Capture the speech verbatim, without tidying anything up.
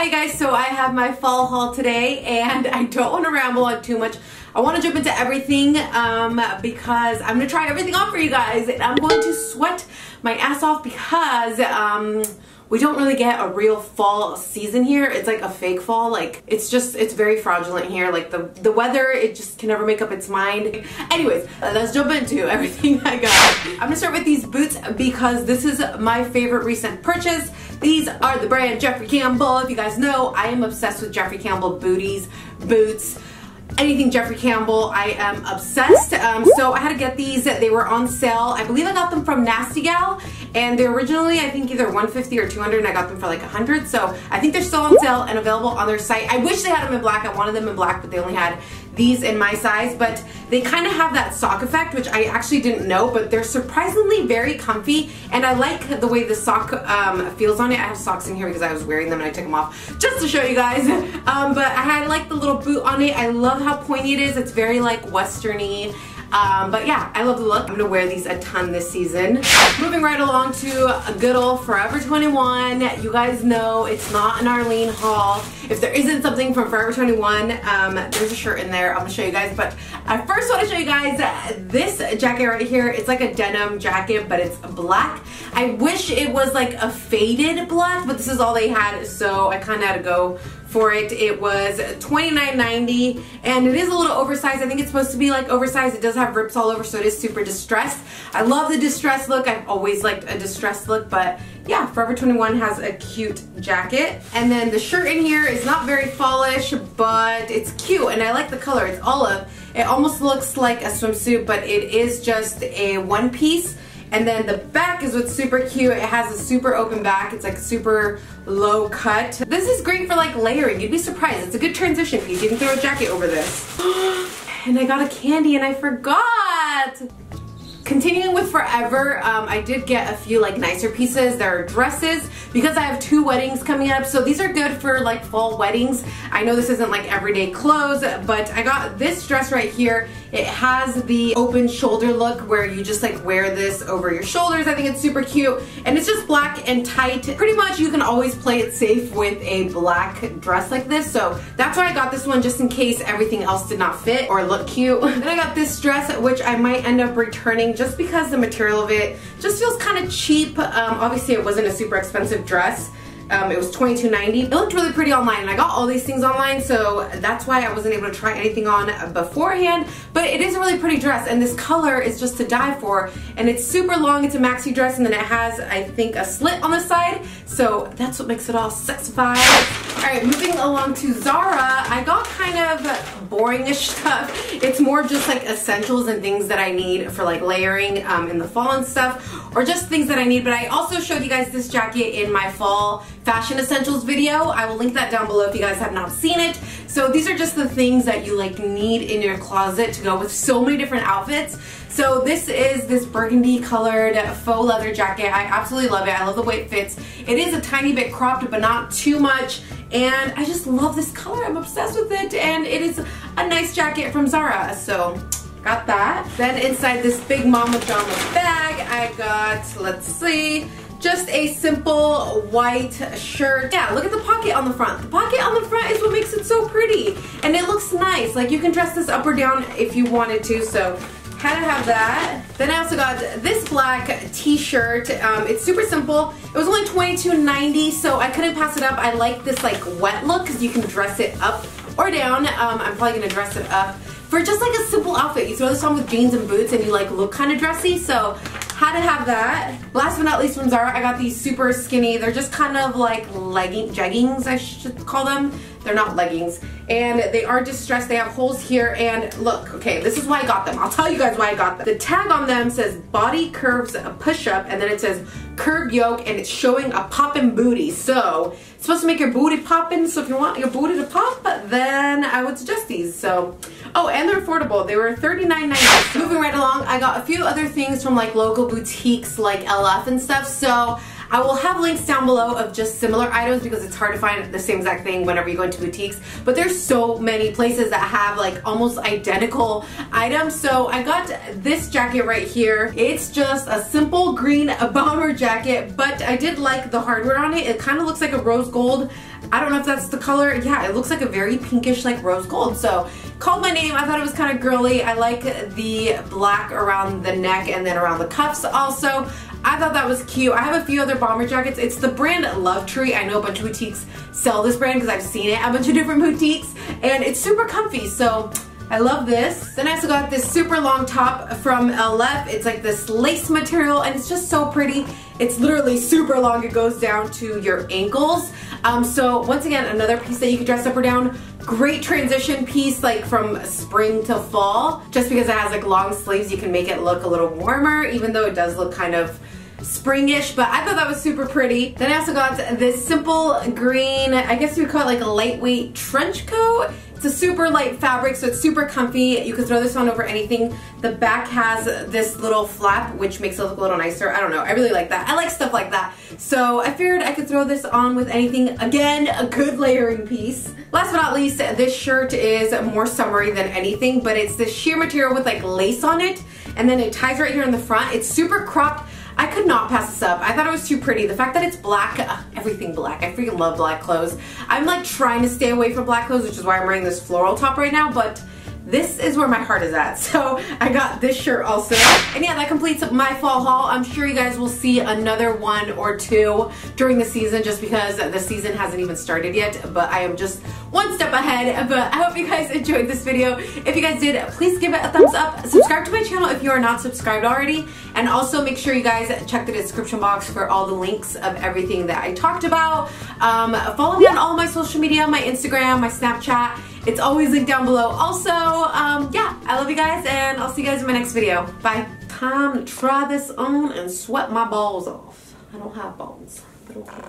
Hi guys, so I have my fall haul today and I don't want to ramble on too much. I want to jump into everything um, because I'm going to try everything on for you guys and I'm going to sweat my ass off because um, we don't really get a real fall season here. It's like a fake fall. Like it's just, it's very fraudulent here. Like the, the weather, it just can never make up its mind. Anyways, let's jump into everything I got. I'm gonna start with these boots because this is my favorite recent purchase. These are the brand Jeffrey Campbell. If you guys know, I am obsessed with Jeffrey Campbell booties, boots, anything Jeffrey Campbell, I am obsessed. Um, so I had to get these. They were on sale. I believe I got them from Nasty Gal, and they're originally I think either one fifty or two hundred, and I got them for like one hundred. So I think they're still on sale and available on their site. I wish they had them in black. I wanted them in black, but they only had these in my size. But they kind of have that sock effect, which I actually didn't know, but they're surprisingly very comfy, and I like the way the sock um, feels on it. I have socks in here because I was wearing them and I took them off just to show you guys. Um, but I like the little boot on it. I love how pointy it is. It's very like westerny. Um, but yeah, I love the look. I'm gonna wear these a ton this season. Moving right along to a good old Forever twenty-one. You guys know it's not an Arlene haul. If there isn't something from Forever twenty-one, um, there's a shirt in there. I'm gonna show you guys, but I first want to show you guys this jacket right here. It's like a denim jacket, but it's black. I wish it was like a faded black, but this is all they had, so I kind of had to go for it. It was twenty-nine ninety, and it is a little oversized. I think it's supposed to be like oversized. It does have rips all over, so it is super distressed. I love the distressed look. I've always liked a distressed look, but yeah, Forever twenty-one has a cute jacket. And then the shirt in here is not very fallish, but it's cute, and I like the color. It's olive. It almost looks like a swimsuit, but it is just a one piece. And then the back is what's super cute. It has a super open back. It's like super low cut. This is great for like layering. You'd be surprised. It's a good transition piece. You can throw a jacket over this. And I got a candy and I forgot. Continuing with Forever, um, I did get a few like nicer pieces. There are dresses because I have two weddings coming up, so these are good for like fall weddings. I know this isn't like everyday clothes, but I got this dress right here. It has the open shoulder look where you just like wear this over your shoulders. I think it's super cute, and it's just black and tight. Pretty much you can always play it safe with a black dress like this, so that's why I got this one, just in case everything else did not fit or look cute. Then I got this dress, which I might end up returning just because the material of it just feels kind of cheap. Um, obviously it wasn't a super expensive dress. Um, it was twenty-two ninety. It looked really pretty online, and I got all these things online, so that's why I wasn't able to try anything on beforehand. But it is a really pretty dress, and this color is just to die for, and it's super long. It's a maxi dress, and then it has, I think, a slit on the side, so that's what makes it all sexified. Alright, moving along to Zara. I got kind of boring-ish stuff. It's more just like essentials and things that I need for like layering um, in the fall and stuff, or just things that I need. But I also showed you guys this jacket in my fall fashion essentials video. I will link that down below if you guys have not seen it. So these are just the things that you like need in your closet to go with so many different outfits. So this is this burgundy colored faux leather jacket. I absolutely love it. I love the way it fits. It is a tiny bit cropped, but not too much. And I just love this color. I'm obsessed with it. And it is a nice jacket from Zara. So got that. Then inside this big Mama Jama bag, I got, let's see, just a simple white shirt. Yeah, look at the pocket on the front. The pocket on the front is what makes it so pretty, and it looks nice. Like you can dress this up or down if you wanted to, so had to have that. Then I also got this black t-shirt. Um, it's super simple. It was only twenty-two ninety, so I couldn't pass it up. I like this like wet look because you can dress it up or down. Um, I'm probably gonna dress it up for just like a simple outfit. You throw this on with jeans and boots and you like look kind of dressy, so had to have that. Last but not least from Zara, I got these super skinny, they're just kind of like legging, jeggings I should call them. They're not leggings, and they are distressed. They have holes here, and look, okay, this is why I got them. I'll tell you guys why I got them. The tag on them says body curves push-up, and then it says curb yoke, and it's showing a poppin' booty. So it's supposed to make your booty poppin', so if you want your booty to pop, then I would suggest these. So, oh, and they're affordable. They were thirty-nine ninety. Moving right along, I got a few other things from like local boutiques like L F and stuff, so I will have links down below of just similar items because it's hard to find the same exact thing whenever you go into boutiques. But there's so many places that have like almost identical items. So I got this jacket right here. It's just a simple green bomber jacket, but I did like the hardware on it. It kind of looks like a rose gold. I don't know if that's the color. Yeah, it looks like a very pinkish, like rose gold. So called my name. I thought it was kind of girly. I like the black around the neck and then around the cuffs also. I thought that was cute. I have a few other bomber jackets. It's the brand Love Tree. I know a bunch of boutiques sell this brand because I've seen it at a bunch of different boutiques, and it's super comfy, so I love this. Then I also got this super long top from L F. It's like this lace material, and it's just so pretty. It's literally super long. It goes down to your ankles. Um, so once again, another piece that you could dress up or down. Great transition piece, like from spring to fall. Just because it has like long sleeves, you can make it look a little warmer, even though it does look kind of springish, but I thought that was super pretty. Then I also got this simple green, I guess you would call it like a lightweight trench coat. It's a super light fabric, so it's super comfy. You can throw this on over anything. The back has this little flap, which makes it look a little nicer. I don't know, I really like that. I like stuff like that. So I figured I could throw this on with anything. Again, a good layering piece. Last but not least, this shirt is more summery than anything, but it's this sheer material with like lace on it, and then it ties right here in the front. It's super cropped. I could not pass this up. I thought it was too pretty. The fact that it's black, uh, everything black. I freaking love black clothes. I'm like trying to stay away from black clothes, which is why I'm wearing this floral top right now, but this is where my heart is at. So I got this shirt also. And yeah, that completes my fall haul. I'm sure you guys will see another one or two during the season just because the season hasn't even started yet, but I am just one step ahead. But I hope you guys enjoyed this video. If you guys did, please give it a thumbs up. Subscribe to my channel if you are not subscribed already. And also make sure you guys check the description box for all the links of everything that I talked about. Um, follow me on all my social media, my Instagram, my Snapchat. It's always linked down below. Also, um, yeah, I love you guys, and I'll see you guys in my next video. Bye. Time to try this on and sweat my balls off. I don't have balls, but okay.